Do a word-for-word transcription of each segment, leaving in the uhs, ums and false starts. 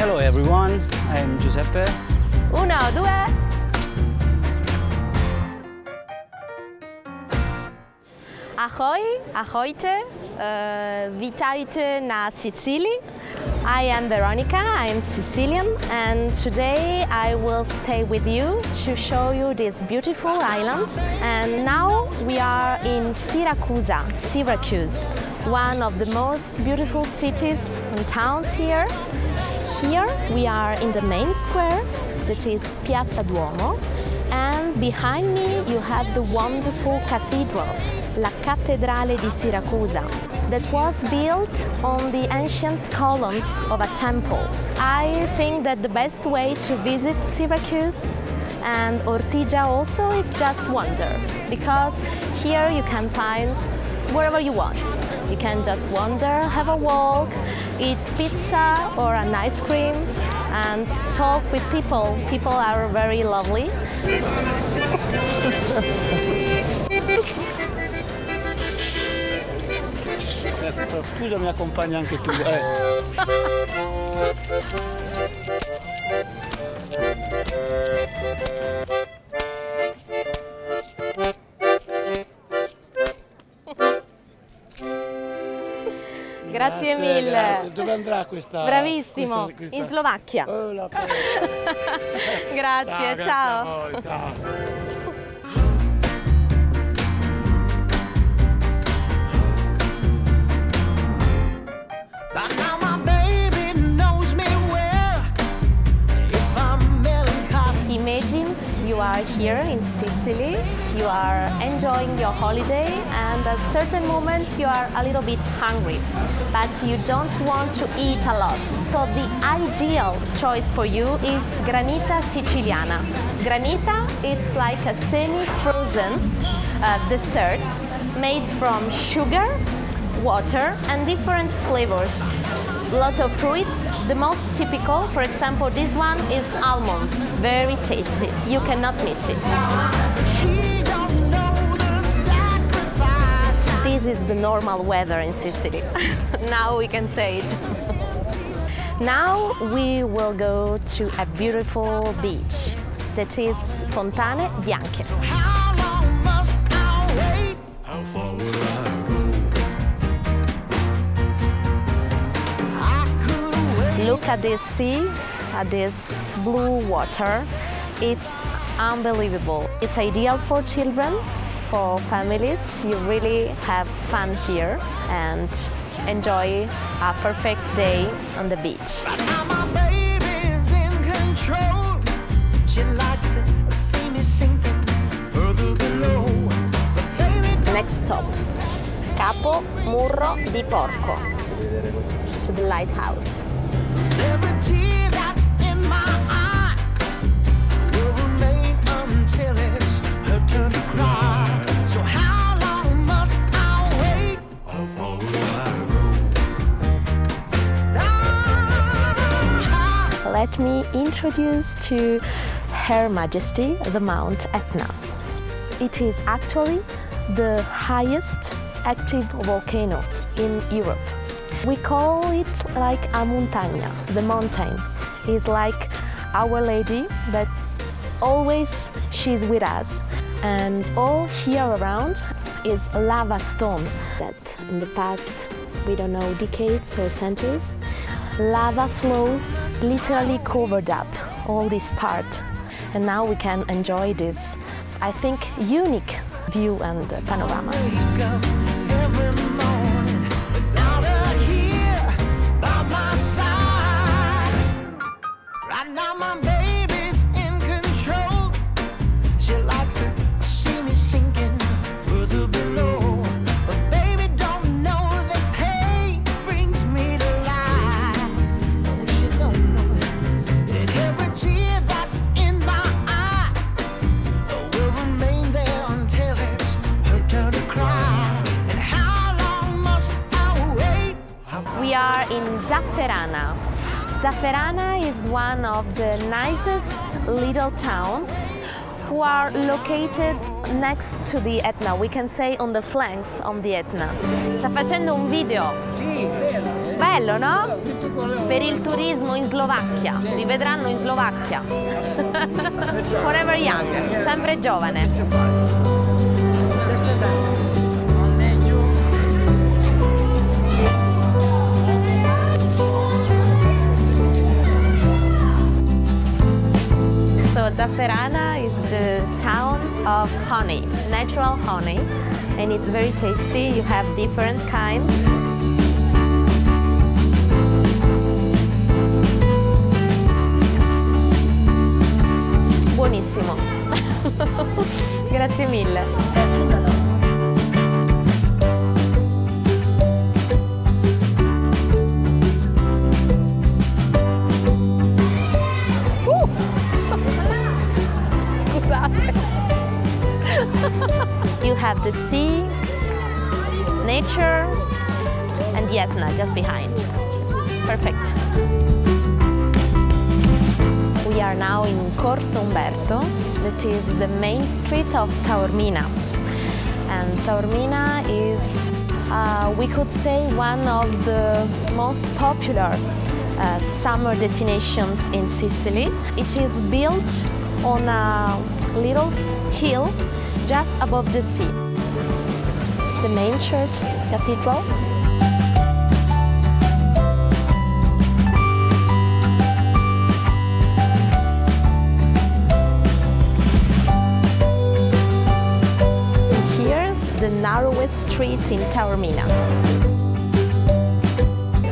Hello everyone, I'm Giuseppe. Uno, due! Ahoj, ahojte, uh, vitajte na Sicily. I am Veronica, I am Sicilian, and today I will stay with you to show you this beautiful island. And now we are in Siracusa, Syracuse, one of the most beautiful cities and towns here. Here we are in the main square, that is Piazza Duomo, and behind me you have the wonderful cathedral, La Cattedrale di Siracusa, that was built on the ancient columns of a temple. I think that the best way to visit Syracuse and Ortigia also is just wander, because here you can find wherever you want. You can just wander, have a walk, eat pizza or an ice cream, and talk with people. People are very lovely. Scusa, mi accompagna anche tu. Eh. Grazie mille. Grazie. Dove andrà questa? Bravissimo, questa, questa... in Slovacchia. Oh, la Grazie, ciao. Ciao. Ciao. Imagine you are here in Sicily, you are enjoying your holiday, and at a certain moment you are a little bit hungry, but you don't want to eat a lot. So the ideal choice for you is Granita Siciliana. Granita, it's like a semi-frozen uh, dessert made from sugar, water and different flavors. A lot of fruits, the most typical, for example, this one is almond. It's very tasty, you cannot miss it. This is the normal weather in Sicily, now we can say it. Now we will go to a beautiful beach, that is Fontane Bianche. Look at this sea, at this blue water. It's unbelievable. It's ideal for children, for families. You really have fun here and enjoy a perfect day on the beach. Right now my baby's in control. She likes to see me sinking further below. Next stop, Capo Murro di Porco, to the lighthouse. Let me introduce to Her Majesty the Mount Etna. It is actually the highest active volcano in Europe. We call it like a montagna, the mountain. It's like Our Lady that always she's with us. And all here around is lava stone that in the past, we don't know, decades or centuries, lava flows literally covered up all this part. And now we can enjoy this, I think, unique view and panorama. We are in Zafferana. Zafferana is one of the nicest little towns who are located next to the Etna, we can say on the flanks on the Etna. Sta facendo un video. Sì, vero. Bello, no? Per il turismo in Slovacchia, vi vedranno in Slovacchia. Forever young, sempre giovane. So Zafferana is the town of honey, natural honey, and it's very tasty. You have different kinds. Buonissimo. Grazie mille. Uh! Scusate. You have the sea, nature, and the Etna just behind. Perfect. We are now in Corso Umberto, that is the main street of Taormina. And Taormina is, uh, we could say, one of the most popular uh, summer destinations in Sicily. It is built on a little hill just above the sea. The main church, cathedral. Narrowest street in Taormina.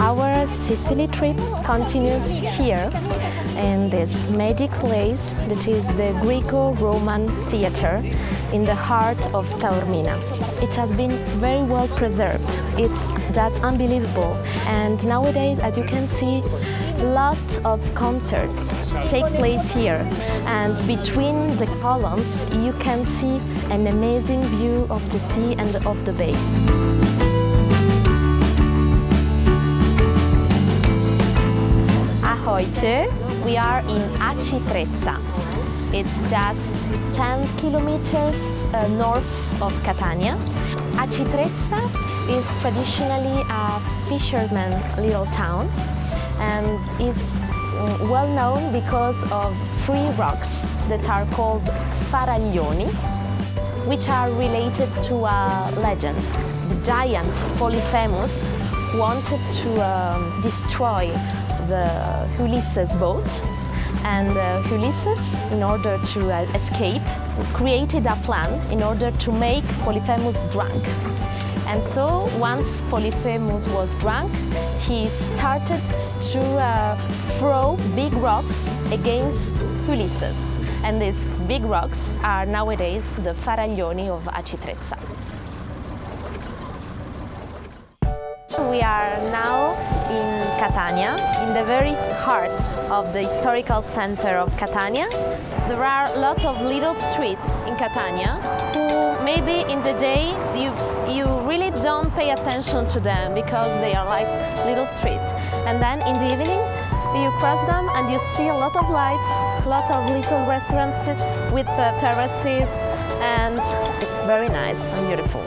Our Sicily trip continues here in this magic place that is the Greco-Roman Theater in the heart of Taormina. It has been very well preserved. It's just unbelievable. And nowadays, as you can see, lots of concerts take place here, and between the columns you can see an amazing view of the sea and of the bay. Heute we are in Aci Trezza. It's just ten kilometers uh, north of Catania. Aci Trezza is traditionally a fisherman little town, and it's well known because of three rocks that are called Faraglioni, which are related to a legend. The giant Polyphemus wanted to um, destroy the Ulysses boat, and uh, Ulysses, in order to uh, escape, created a plan in order to make Polyphemus drunk. And so, once Polyphemus was drunk, he started to uh, throw big rocks against Ulysses. And these big rocks are nowadays the Faraglioni of Aci Trezza. We are now in Catania, in the very heart of the historical center of Catania. There are a lot of little streets in Catania who maybe in the day you you really don't pay attention to them because they are like little streets. And then in the evening you cross them and you see a lot of lights, a lot of little restaurants with uh, terraces, and it's very nice and beautiful.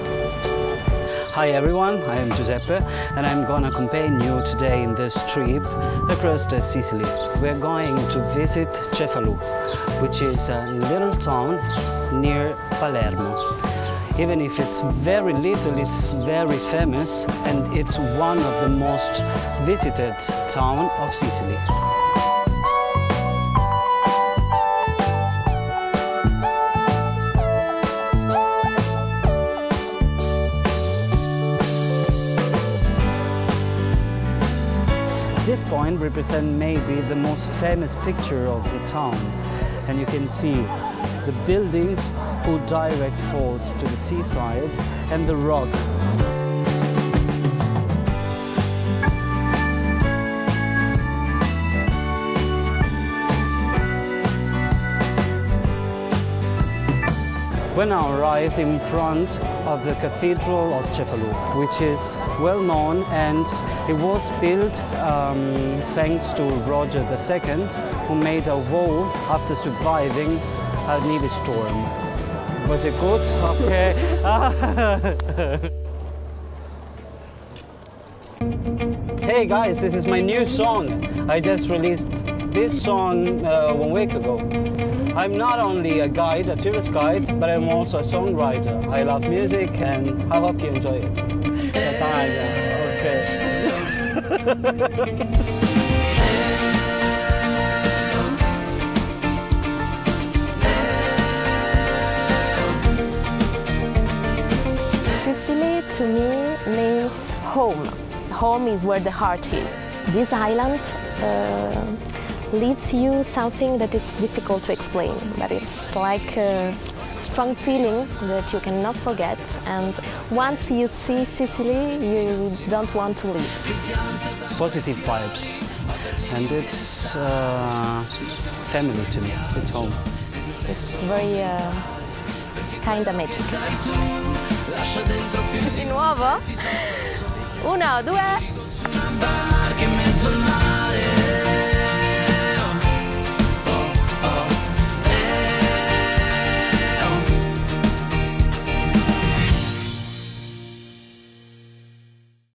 Hi everyone, I am Giuseppe and I'm gonna accompany you today in this trip across the Sicily. We're going to visit Cefalù, which is a little town near Palermo. Even if it's very little, it's very famous, and it's one of the most visited towns of Sicily. This point represents maybe the most famous picture of the town, and you can see the buildings whose direct falls to the seaside and the rock. When I arrived in front of the Cathedral of Cefalu, which is well known, and it was built um, thanks to Roger the Second, who made a wall after surviving I need a storm. Was it good? Okay. Hey guys, this is my new song. I just released this song uh, one week ago. I'm not only a guide, a tourist guide, but I'm also a songwriter. I love music and I hope you enjoy it. Catania, okay. Sicily to me means home. Home is where the heart is. This island uh, leaves you something that it's difficult to explain, but it's like a strong feeling that you cannot forget. And once you see Sicily, you don't want to leave. Positive vibes, and it's uh, family to me. It's home. It's very uh, kind of magic. Di nuovo? Uno, due.